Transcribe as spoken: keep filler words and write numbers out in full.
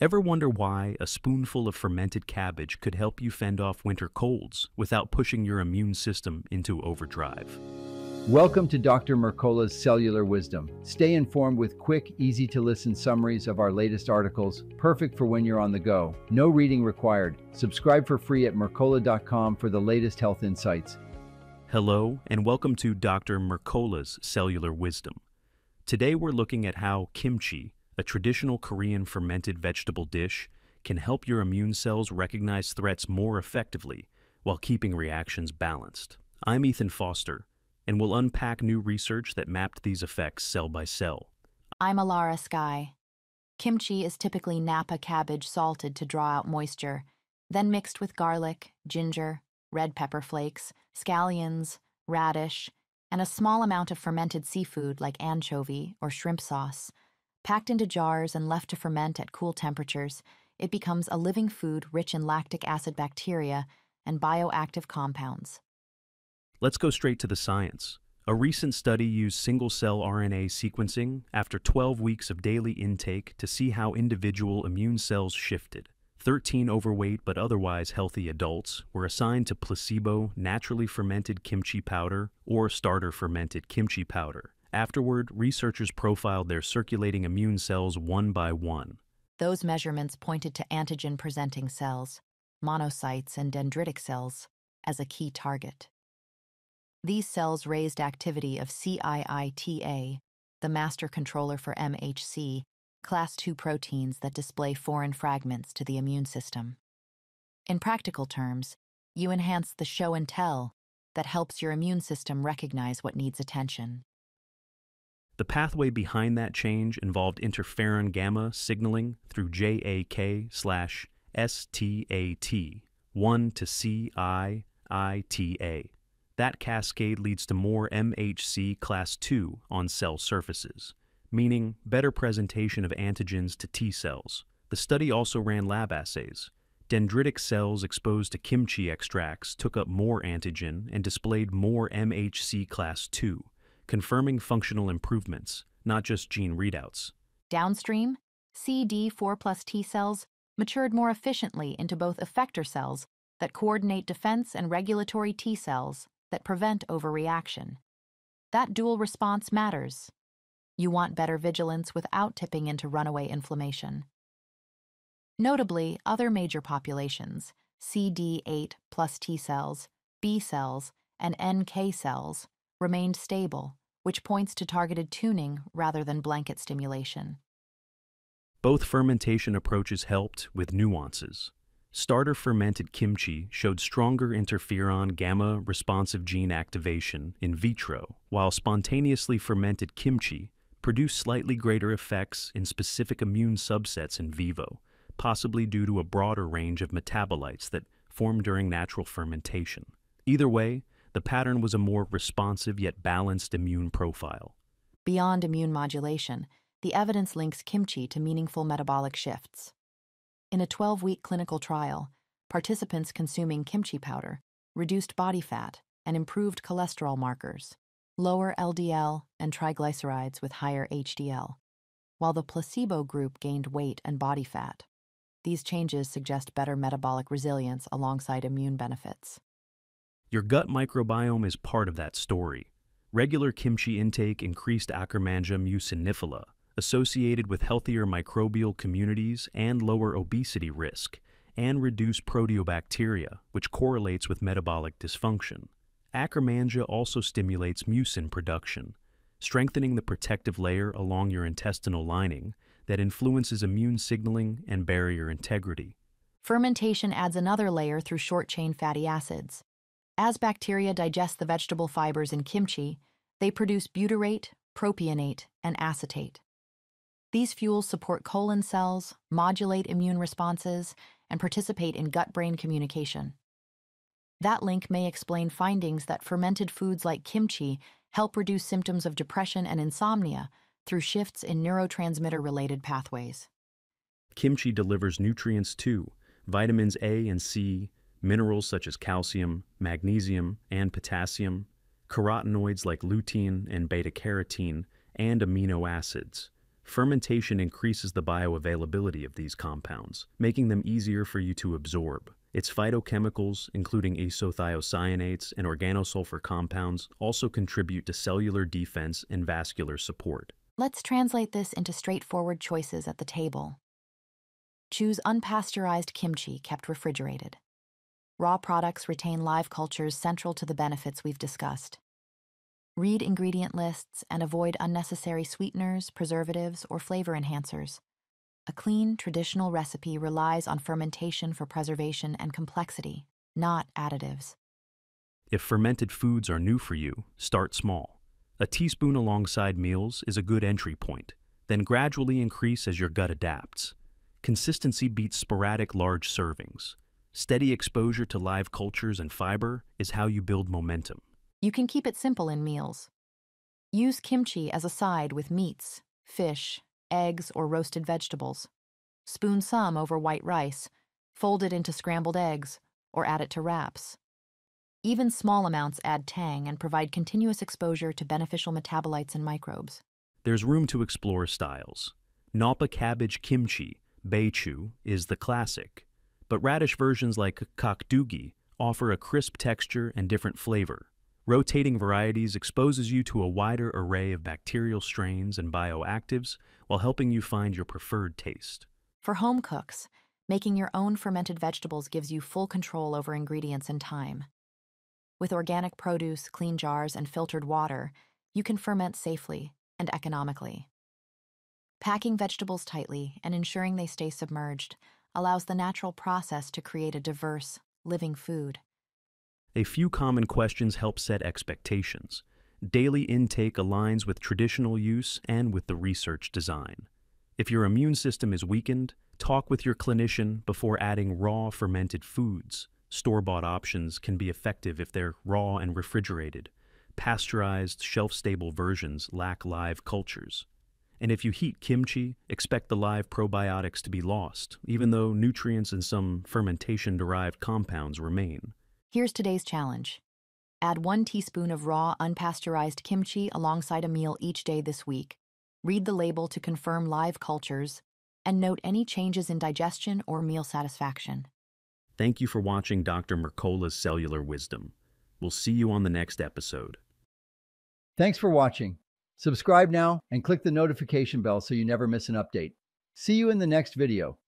Ever wonder why a spoonful of fermented cabbage could help you fend off winter colds without pushing your immune system into overdrive? Welcome to Doctor Mercola's Cellular Wisdom. Stay informed with quick, easy-to-listen summaries of our latest articles, perfect for when you're on the go. No reading required. Subscribe for free at Mercola dot com for the latest health insights. Hello, and welcome to Doctor Mercola's Cellular Wisdom. Today we're looking at how kimchi, a traditional Korean fermented vegetable dish, can help your immune cells recognize threats more effectively while keeping reactions balanced. I'm Ethan Foster, and we'll unpack new research that mapped these effects cell by cell. I'm Alara Sky. Kimchi is typically Napa cabbage salted to draw out moisture, then mixed with garlic, ginger, red pepper flakes, scallions, radish, and a small amount of fermented seafood like anchovy or shrimp sauce. Packed into jars and left to ferment at cool temperatures, it becomes a living food rich in lactic acid bacteria and bioactive compounds. Let's go straight to the science. A recent study used single-cell R N A sequencing after twelve weeks of daily intake to see how individual immune cells shifted. thirteen overweight but otherwise healthy adults were assigned to placebo naturally fermented kimchi powder or starter fermented kimchi powder. Afterward, researchers profiled their circulating immune cells one by one. Those measurements pointed to antigen-presenting cells, monocytes and dendritic cells, as a key target. These cells raised activity of C I I T A, the master controller for M H C, class two proteins that display foreign fragments to the immune system. In practical terms, you enhance the show and tell that helps your immune system recognize what needs attention. The pathway behind that change involved interferon gamma signaling through JAK slash STAT one to C I I T A. That cascade leads to more M H C class two on cell surfaces, meaning better presentation of antigens to T cells. The study also ran lab assays. Dendritic cells exposed to kimchi extracts took up more antigen and displayed more M H C class two. Confirming functional improvements, not just gene readouts. Downstream, C D four plus T cells matured more efficiently into both effector cells that coordinate defense and regulatory T cells that prevent overreaction. That dual response matters. You want better vigilance without tipping into runaway inflammation. Notably, other major populations, C D eight plus T cells, B cells, and N K cells, remained stable, which points to targeted tuning rather than blanket stimulation. Both fermentation approaches helped with nuances. Starter fermented kimchi showed stronger interferon gamma responsive gene activation in vitro, while spontaneously fermented kimchi produced slightly greater effects in specific immune subsets in vivo, possibly due to a broader range of metabolites that form during natural fermentation. Either way, the pattern was a more responsive yet balanced immune profile. Beyond immune modulation, the evidence links kimchi to meaningful metabolic shifts. In a twelve-week clinical trial, participants consuming kimchi powder reduced body fat and improved cholesterol markers, lower L D L and triglycerides with higher H D L, while the placebo group gained weight and body fat. These changes suggest better metabolic resilience alongside immune benefits. Your gut microbiome is part of that story. Regular kimchi intake increased Akkermansia muciniphila, associated with healthier microbial communities and lower obesity risk, and reduced proteobacteria, which correlates with metabolic dysfunction. Akkermansia also stimulates mucin production, strengthening the protective layer along your intestinal lining that influences immune signaling and barrier integrity. Fermentation adds another layer through short-chain fatty acids. As bacteria digest the vegetable fibers in kimchi, they produce butyrate, propionate, and acetate. These fuels support colon cells, modulate immune responses, and participate in gut-brain communication. That link may explain findings that fermented foods like kimchi help reduce symptoms of depression and insomnia through shifts in neurotransmitter-related pathways. Kimchi delivers nutrients too, vitamins A and C, minerals such as calcium, magnesium, and potassium, carotenoids like lutein and beta-carotene, and amino acids. fermentation increases the bioavailability of these compounds, making them easier for you to absorb. Its phytochemicals, including isothiocyanates and organosulfur compounds, also contribute to cellular defense and vascular support. Let's translate this into straightforward choices at the table. Choose unpasteurized kimchi kept refrigerated. Raw products retain live cultures central to the benefits we've discussed. Read ingredient lists and avoid unnecessary sweeteners, preservatives, or flavor enhancers. A clean, traditional recipe relies on fermentation for preservation and complexity, not additives. If fermented foods are new for you, start small. A teaspoon alongside meals is a good entry point, then gradually increase as your gut adapts. Consistency beats sporadic large servings. Steady exposure to live cultures and fiber is how you build momentum. You can keep it simple in meals. Use kimchi as a side with meats, fish, eggs, or roasted vegetables. Spoon some over white rice, fold it into scrambled eggs, or add it to wraps. Even small amounts add tang and provide continuous exposure to beneficial metabolites and microbes. There's room to explore styles. Napa cabbage kimchi, baechu, is the classic, but radish versions like kkakdugi offer a crisp texture and different flavor. Rotating varieties exposes you to a wider array of bacterial strains and bioactives while helping you find your preferred taste. For home cooks, making your own fermented vegetables gives you full control over ingredients and time. With organic produce, clean jars, and filtered water, you can ferment safely and economically. Packing vegetables tightly and ensuring they stay submerged allows the natural process to create a diverse, living food. A few common questions help set expectations. Daily intake aligns with traditional use and with the research design. If your immune system is weakened, talk with your clinician before adding raw fermented foods. Store-bought options can be effective if they're raw and refrigerated. Pasteurized, shelf-stable versions lack live cultures. And if you heat kimchi, expect the live probiotics to be lost, even though nutrients and some fermentation-derived compounds remain. Here's today's challenge. Add one teaspoon of raw, unpasteurized kimchi alongside a meal each day this week. Read the label to confirm live cultures, and note any changes in digestion or meal satisfaction. Thank you for watching Doctor Mercola's Cellular Wisdom. We'll see you on the next episode. Thanks for watching. Subscribe now and click the notification bell so you never miss an update. See you in the next video.